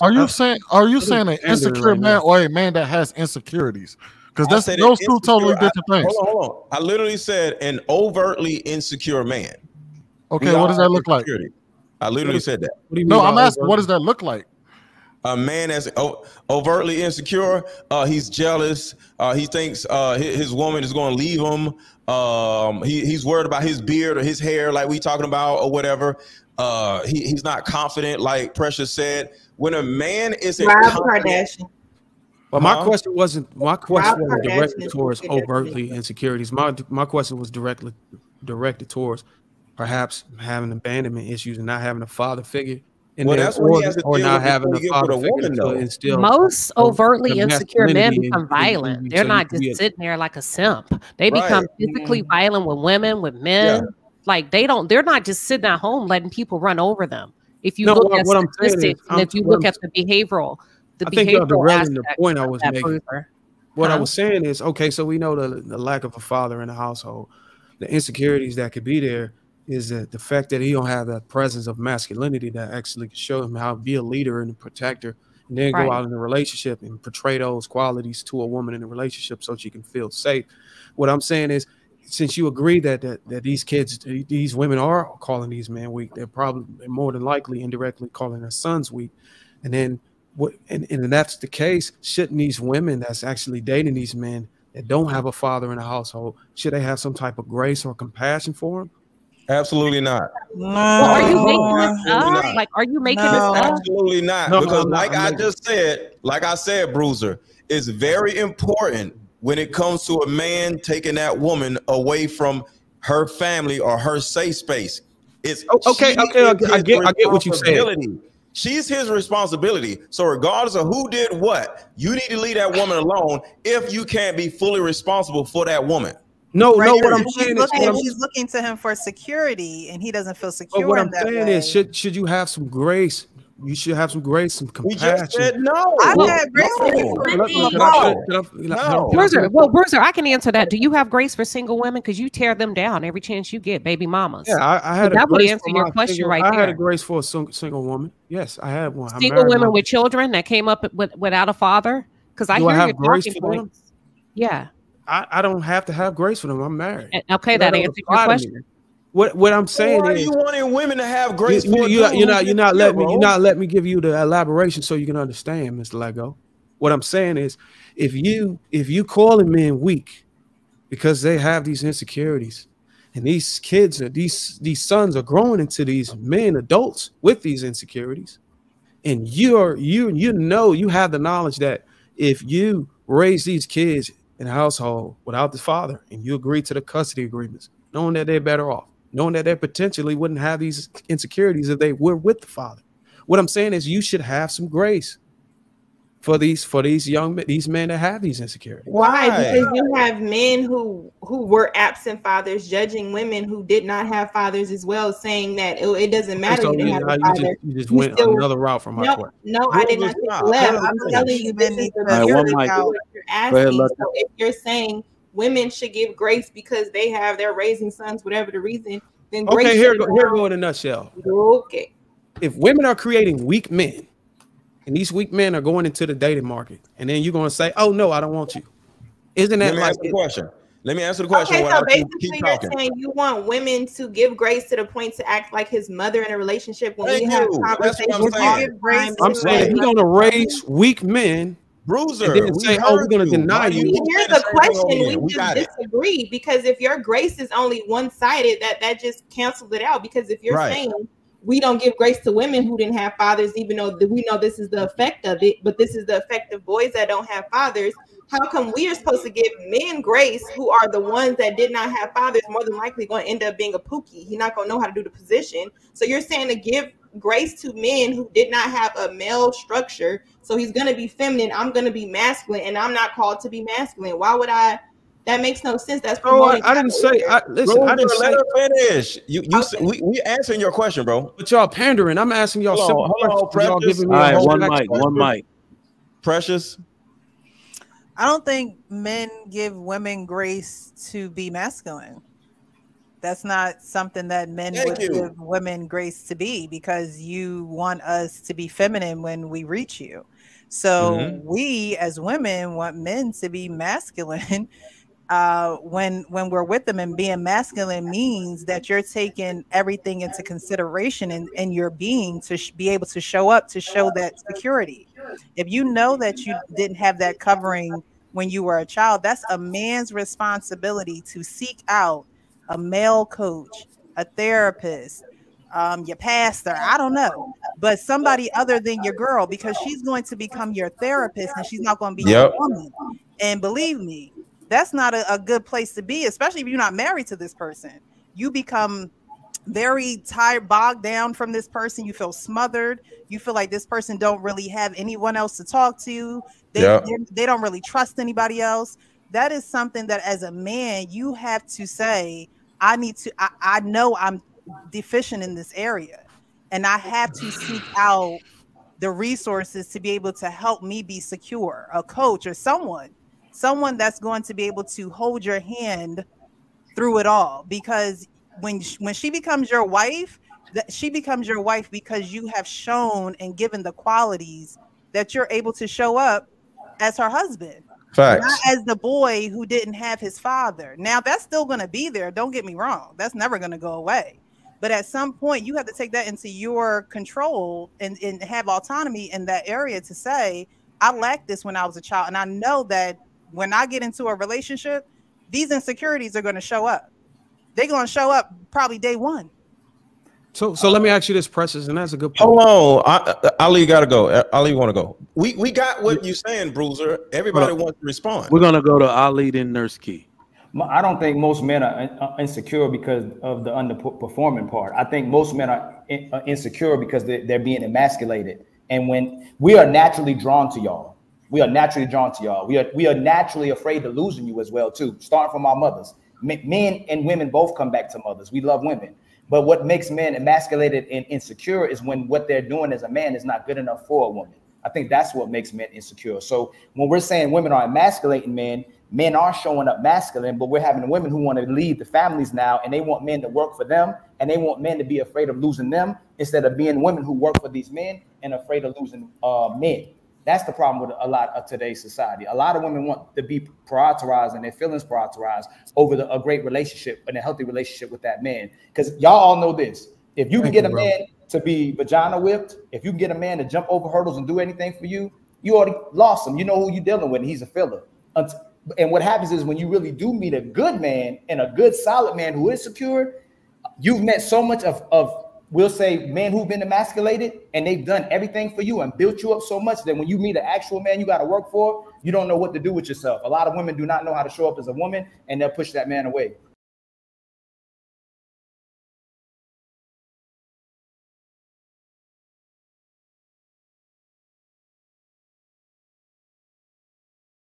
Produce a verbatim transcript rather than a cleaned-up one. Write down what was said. Are you uh, saying are you saying an insecure right man now. Or a man that has insecurities? Because that's those two totally different I, things. Hold on, hold on. I literally said an overtly insecure man. Okay, what does that look like? I literally said that. What do you no, mean I'm asking overtly? What does that look like? A man that's overtly insecure. Uh, he's jealous. Uh, he thinks uh, his, his woman is going to leave him. Um, he, he's worried about his beard or his hair, like we talking about, or whatever. Uh, he, he's not confident, like Precious said. When a man isn't confident. But my question wasn't my question wasn't directed towards overtly insecurities. My my question was directly directed towards perhaps having abandonment issues and not having a father figure. And well, that's what he has to or not having a father figure to instill. Most overtly insecure men become violent. They're not just sitting there like a simp. They become physically violent with women, with men. Yeah. Like they don't. They're not just sitting at home letting people run over them. If you no, look at what statistics I'm is, and if you look I'm, at the behavioral, the I think behavioral aspect the point I was making. Further. What huh? I was saying is okay. So we know the, the lack of a father in the household, the insecurities that could be there. Is that the fact that he don't have that presence of masculinity that actually can show him how to be a leader and a protector, and then right. go out in a relationship and portray those qualities to a woman in a relationship so she can feel safe. What I'm saying is, since you agree that that, that these kids, these women are calling these men weak, they're probably more than likely indirectly calling their sons weak. And then what? And, and that's the case. Shouldn't these women that's actually dating these men that don't have a father in the household, should they have some type of grace or compassion for them? Absolutely not. No. Well, are you making this up? Not. Like, are you making no. this up? Absolutely not. No, because, no, like no. I just said, like I said, Bruiser, it's very important when it comes to a man taking that woman away from her family or her safe space. It's okay. Okay, okay I get. I get what you said. She's his responsibility. So regardless of who did what, you need to leave that woman alone if you can't be fully responsible for that woman. No, right. no. What I'm saying is, looking, what I'm, she's looking to him for security, and he doesn't feel secure. What I'm that saying way. is, should should you have some grace? You should have some grace, some compassion. We just said no. I well, had grace no. for you. No. Bruiser, well, Bruiser, I can answer that. Do you have grace for single women? Because you tear them down every chance you get, baby mamas. Yeah, I, I had. So a that grace would answer your question single, right I there. I had a grace for a single woman. Yes, I had one. Single women one. with children that came up with, without a father. Because I Do hear I have grace for them? Yeah. I, I don't have to have grace for them. I'm married. Okay, that answers your question. What what I'm saying Why is, you wanting women to have grace you, for you? You're, you're not you're not letting me you're not let me give you the elaboration so you can understand, Mister Lego. What I'm saying is, if you if you calling men weak because they have these insecurities, and these kids are these these sons are growing into these men, adults with these insecurities, and you're you you know you have the knowledge that if you raise these kids in a household without the father, and you agree to the custody agreements, knowing that they're better off, knowing that they potentially wouldn't have these insecurities if they were with the father. What I'm saying is, you should have some grace for these for these young men, these men that have these insecurities. Why? Why? Because you have men who who were absent fathers judging women who did not have fathers as well, saying that it, it doesn't matter. So you, didn't have you, just, you just you went still, another route from my point. No, no I did not left. I'm telling you, this is the Asking, so if you're saying women should give grace because they have they're raising sons, whatever the reason, then grace okay, here go, here go in a nutshell. Okay, if women are creating weak men, and these weak men are going into the dating market, and then you're going to say, "Oh no, I don't want you." Isn't that like the question? Let me answer the question. Okay, so basically you're saying you want women to give grace to the point to act like his mother in a relationship when we have conversations. I'm saying you're going to raise weak men. Bruiser, and say, "Oh, we're going to deny you." Here's the question: we just disagree because if your grace is only one-sided, that that just cancels it out. Because if you're saying we don't give grace to women who didn't have fathers, even though we know this is the effect of it, but this is the effect of boys that don't have fathers. How come we are supposed to give men grace who are the ones that did not have fathers? More than likely, going to end up being a pookie. He's not going to know how to do the position. So you're saying to give grace to men who did not have a male structure, so he's going to be feminine, I'm going to be masculine, and I'm not called to be masculine. Why would I? That makes no sense. That's bro, I, I didn't say I, listen bro, I didn't let say finish you you okay. we, we answering your question, bro, but y'all pandering. I'm asking y'all simple questions. All right, one mic, one mic. Precious, I don't think men give women grace to be masculine. That's not something that men Thank would you. give women grace to be, because you want us to be feminine when we reach you. So mm-hmm. we as women want men to be masculine uh, when when we're with them. And being masculine means that you're taking everything into consideration in, in your being to sh- be able to show up, to show that security. If you know that you didn't have that covering when you were a child, that's a man's responsibility to seek out a male coach, a therapist, um, your pastor, I don't know, but somebody other than your girl, because she's going to become your therapist and she's not going to be yep. your woman. And believe me, that's not a, a good place to be, especially if you're not married to this person. You become very tired, bogged down from this person. You feel smothered. You feel like this person don't really have anyone else to talk to. They, yep. they don't really trust anybody else. That is something that as a man, you have to say, I need to, I, I know I'm deficient in this area, and I have to seek out the resources to be able to help me be secure, a coach or someone, someone that's going to be able to hold your hand through it all. Because when, when she becomes your wife, that she becomes your wife because you have shown and given the qualities that you're able to show up as her husband. Facts. Not as the boy who didn't have his father. Now, that's still going to be there. Don't get me wrong. That's never going to go away. But at some point, you have to take that into your control and, and have autonomy in that area to say, I lacked this when I was a child. And I know that when I get into a relationship, these insecurities are going to show up. They're going to show up probably day one. So, so let me ask you this, Precious, and that's a good point. Hold on, I, Ali got to go. Ali want to go. We we got what you're saying, Bruiser. Everybody well, wants to respond. We're going to go to Ali, then Nurse Key. I don't think most men are insecure because of the underperforming part. I think most men are in, uh, insecure because they're, they're being emasculated. And when we are naturally drawn to y'all, we are naturally drawn to y'all. We are, we are naturally afraid of losing you as well, too, starting from our mothers. Men and women both come back to mothers. We love women. But what makes men emasculated and insecure is when what they're doing as a man is not good enough for a woman. I think that's what makes men insecure. So when we're saying women are emasculating men, men are showing up masculine, but we're having women who want to leave the families now, and they want men to work for them, and they want men to be afraid of losing them instead of being women who work for these men and afraid of losing uh, men. That's the problem with a lot of today's society. A lot of women want to be prioritized and their feelings prioritized over the, a great relationship and a healthy relationship with that man. Because y'all all know this. If you can get a man to be vagina whipped, if you can get a man to jump over hurdles and do anything for you, you already lost him. You know who you're dealing with, and he's a filler. And what happens is when you really do meet a good man and a good solid man who is secure, you've met so much of, of we'll say men who've been emasculated and they've done everything for you and built you up so much that when you meet an actual man you got to work for, you don't know what to do with yourself. A lot of women do not know how to show up as a woman, and they'll push that man away.